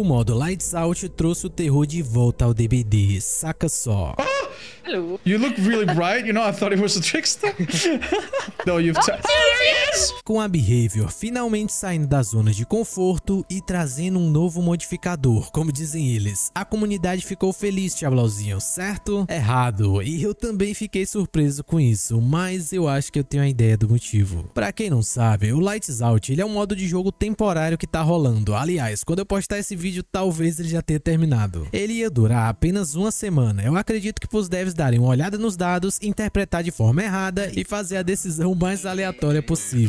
O modo Lights Out trouxe o terror de volta ao DBD, saca só. Hello. You look really bright, you know, I thought it was a trickster. No, you've com a Behavior finalmente saindo da zona de conforto e trazendo um novo modificador, como dizem eles. A comunidade ficou feliz, Chablauzinho, certo? Errado. E eu também fiquei surpreso com isso, mas eu acho que eu tenho a ideia do motivo. Pra quem não sabe, o Lights Out ele é um modo de jogo temporário que tá rolando. Aliás, quando eu postar esse vídeo, talvez ele já tenha terminado. Ele ia durar apenas uma semana. Eu acredito que os devs darem uma olhada nos dados, interpretar de forma errada e fazer a decisão mais aleatória possível.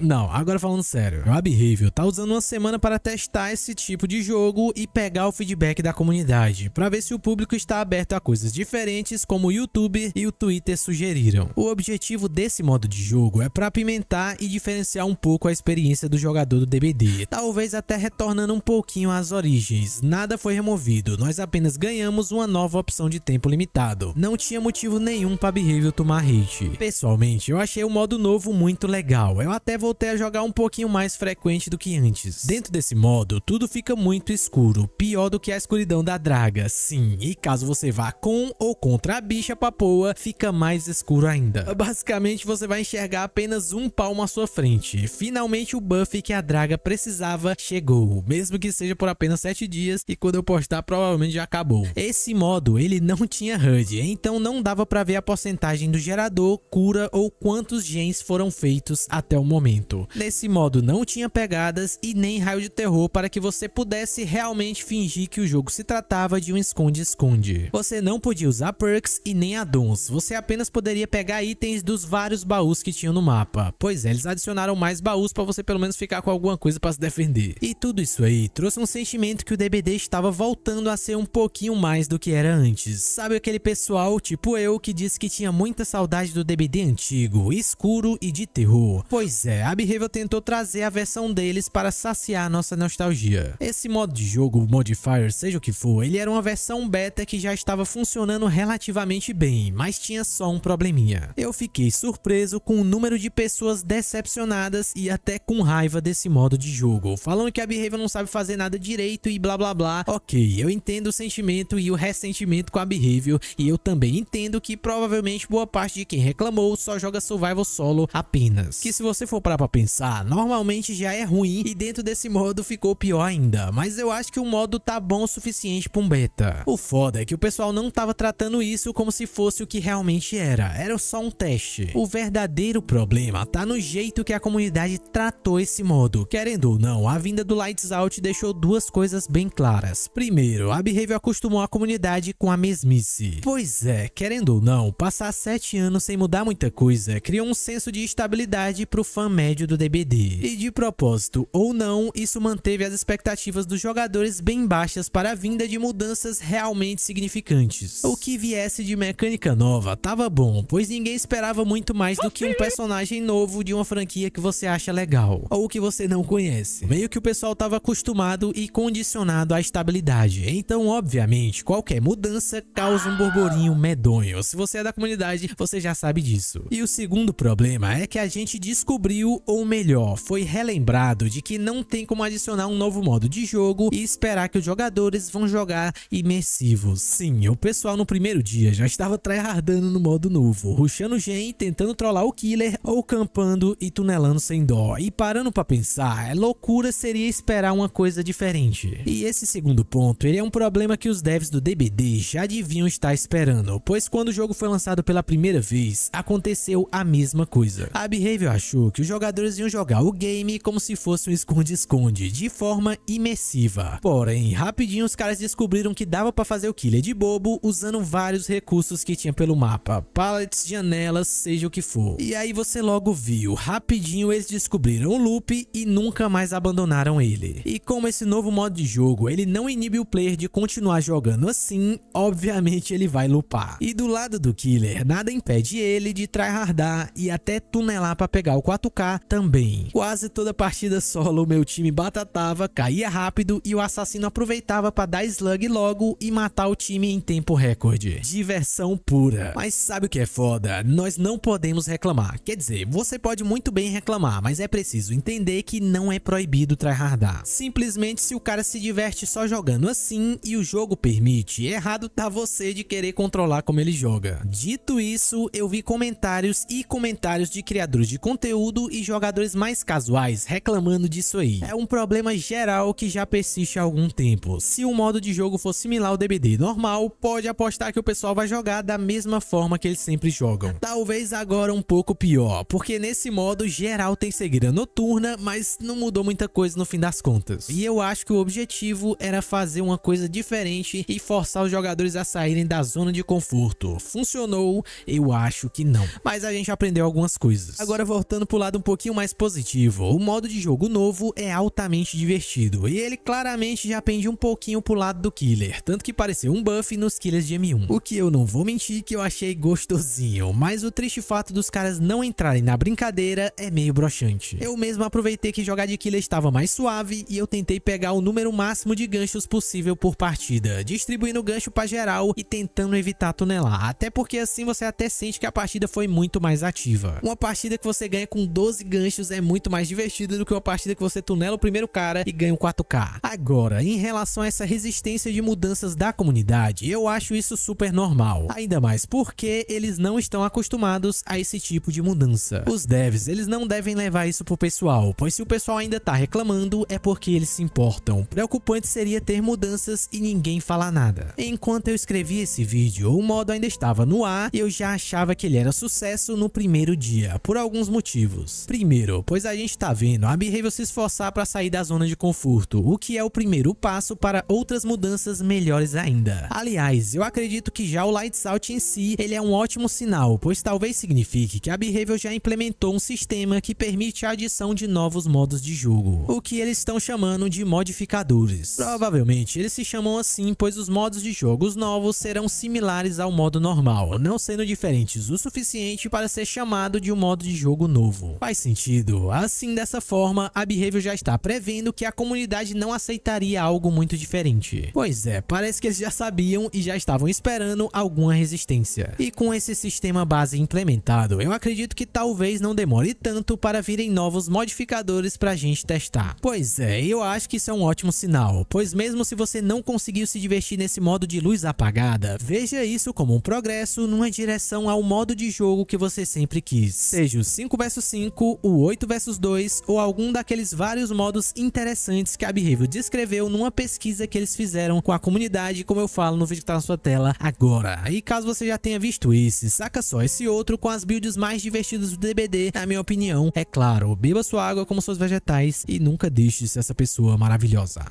Não, agora falando sério, a Behavior tá usando uma semana para testar esse tipo de jogo e pegar o feedback da comunidade, para ver se o público está aberto a coisas diferentes, como o YouTube e o Twitter sugeriram. O objetivo desse modo de jogo é para apimentar e diferenciar um pouco a experiência do jogador do DBD, talvez até retornando um pouquinho às origens. Nada foi removido, nós apenas ganhamos uma nova opção de tempo limitado. Não tinha motivo nenhum pra Behavior tomar hate. Pessoalmente, eu achei o modo novo muito legal. Eu até voltei a jogar um pouquinho mais frequente do que antes. Dentro desse modo, tudo fica muito escuro, pior do que a escuridão da draga. Sim, e caso você vá com ou contra a bicha papoa, fica mais escuro ainda. Basicamente, você vai enxergar apenas um palmo à sua frente. Finalmente, o buff que a draga precisava chegou, mesmo que seja por apenas 7 dias, e quando eu postar, provavelmente já acabou. Esse modo, ele não tinha HUD, então não dava pra ver a porcentagem do gerador, cura ou quantos gens foram feitos até o momento. Nesse modo não tinha pegadas e nem raio de terror para que você pudesse realmente fingir que o jogo se tratava de um esconde-esconde. Você não podia usar perks e nem addons, você apenas poderia pegar itens dos vários baús que tinham no mapa. Pois é, eles adicionaram mais baús pra você pelo menos ficar com alguma coisa pra se defender. E tudo isso aí trouxe um sentimento que o DBD estava voltando a ser um pouquinho mais do que era antes. Sabe aquele pessoal, tipo eu, que disse que tinha muita saudade do DBD antigo, escuro e de terror? Pois é, a Behavior tentou trazer a versão deles para saciar nossa nostalgia. Esse modo de jogo, modifier, seja o que for, ele era uma versão beta que já estava funcionando relativamente bem, mas tinha só um probleminha. Eu fiquei surpreso com o número de pessoas decepcionadas e até com raiva desse modo de jogo, falando que a Behavior não sabe fazer nada direito e blá blá blá. Ok, eu entendo o sentimento e o ressentimento com a Behavior, e eu também entendo que provavelmente boa parte de quem reclamou só joga survival solo apenas. Que se você for parar pra pensar, normalmente já é ruim e dentro desse modo ficou pior ainda, mas eu acho que o modo tá bom o suficiente pra um beta. O foda é que o pessoal não tava tratando isso como se fosse o que realmente era só um teste. O verdadeiro problema tá no jeito que a comunidade tratou esse modo. Querendo ou não, a vinda do Lights Out deixou duas coisas bem claras. Primeiro, a Behavior acostumou a comunidade com a mesmice. Pois é, querendo ou não, passar 7 anos sem mudar muita coisa criou um senso de estabilidade pro fã médio do DBD. E de propósito ou não, isso manteve as expectativas dos jogadores bem baixas para a vinda de mudanças realmente significantes. O que viesse de mecânica nova tava bom, pois ninguém esperava muito mais do que um personagem novo de uma franquia que você acha legal, ou que você não conhece. Meio que o pessoal tava acostumado e condicionado à estabilidade, então obviamente qualquer mudança causa um burburinho medonho. Se você é da comunidade, você já sabe disso. E o segundo problema é que a gente descobriu, ou melhor, foi relembrado de que não tem como adicionar um novo modo de jogo e esperar que os jogadores vão jogar imersivos. Sim, o pessoal no primeiro dia já estava tryhardando no modo novo, rushando gen, tentando trollar o killer ou campando e tunelando sem dó. E parando pra pensar, é loucura seria esperar uma coisa diferente. E esse segundo ponto, ele é um problema que os devs do DBD já deviam estar esperando, pois quando o jogo foi lançado pela primeira vez, aconteceu a mesma coisa. A Behavior achou que os jogadores iam jogar o game como se fosse um esconde-esconde, de forma imersiva. Porém, rapidinho os caras descobriram que dava pra fazer o killer de bobo usando vários recursos que tinha pelo mapa, pallets, janelas, seja o que for. E aí você logo viu, rapidinho eles descobriram o loop e nunca mais abandonaram ele. E como esse novo modo de jogo, ele não inibe o player de continuar jogando assim, obviamente ele vai loopar. escapar. E do lado do killer, nada impede ele de tryhardar e até tunelar para pegar o 4K também. Quase toda partida solo, meu time batatava, caía rápido e o assassino aproveitava para dar slug logo e matar o time em tempo recorde. Diversão pura. Mas sabe o que é foda? Nós não podemos reclamar. Quer dizer, você pode muito bem reclamar, mas é preciso entender que não é proibido tryhardar. Simplesmente se o cara se diverte só jogando assim e o jogo permite, errado tá você de querer controlar como ele joga. Dito isso, eu vi comentários e comentários de criadores de conteúdo e jogadores mais casuais reclamando disso aí. É um problema geral que já persiste há algum tempo. Se o modo de jogo for similar ao DBD normal, pode apostar que o pessoal vai jogar da mesma forma que eles sempre jogam. Talvez agora um pouco pior, porque nesse modo geral tem seguida noturna, mas não mudou muita coisa no fim das contas. E eu acho que o objetivo era fazer uma coisa diferente e forçar os jogadores a saírem da zona de conforto. Funcionou? Eu acho que não. Mas a gente aprendeu algumas coisas. Agora voltando pro lado um pouquinho mais positivo, o modo de jogo novo é altamente divertido e ele claramente já pende um pouquinho pro lado do killer, tanto que pareceu um buff nos killers de M1. O que eu não vou mentir que eu achei gostosinho, mas o triste fato dos caras não entrarem na brincadeira é meio broxante. Eu mesmo aproveitei que jogar de killer estava mais suave e eu tentei pegar o número máximo de ganchos possível por partida, distribuindo gancho pra geral e tentando evitar tunelar, até porque assim você até sente que a partida foi muito mais ativa. Uma partida que você ganha com 12 ganchos é muito mais divertida do que uma partida que você tunela o primeiro cara e ganha um 4K. Agora, em relação a essa resistência de mudanças da comunidade, eu acho isso super normal, ainda mais porque eles não estão acostumados a esse tipo de mudança. Os devs, eles não devem levar isso pro pessoal, pois se o pessoal ainda tá reclamando é porque eles se importam. Preocupante seria ter mudanças e ninguém falar nada. Enquanto eu escrevi esse vídeo, o modo ainda estava no ar e eu já achava que ele era sucesso no primeiro dia, por alguns motivos. Primeiro, pois a gente tá vendo a Behavior se esforçar para sair da zona de conforto, o que é o primeiro passo para outras mudanças melhores ainda. Aliás, eu acredito que já o Lights Out em si, ele é um ótimo sinal, pois talvez signifique que a Behavior já implementou um sistema que permite a adição de novos modos de jogo, o que eles estão chamando de modificadores. Provavelmente eles se chamam assim, pois os modos de jogos novos serão similares ao modo normal, não sendo diferentes o suficiente para ser chamado de um modo de jogo novo. Faz sentido? Assim, dessa forma, a Behavior já está prevendo que a comunidade não aceitaria algo muito diferente. Pois é, parece que eles já sabiam e já estavam esperando alguma resistência. E com esse sistema base implementado, eu acredito que talvez não demore tanto para virem novos modificadores pra gente testar. Pois é, eu acho que isso é um ótimo sinal, pois mesmo se você não conseguiu se divertir nesse modo de luz apagada, veja isso como um progresso numa direção ao modo de jogo que você sempre quis, seja o 5 vs 5, o 8 vs 2 ou algum daqueles vários modos interessantes que a Behavior descreveu numa pesquisa que eles fizeram com a comunidade, como eu falo no vídeo que tá na sua tela agora. E caso você já tenha visto esse, saca só esse outro com as builds mais divertidas do DBD, na minha opinião, é claro. Beba sua água como seus vegetais e nunca deixe-se essa pessoa maravilhosa.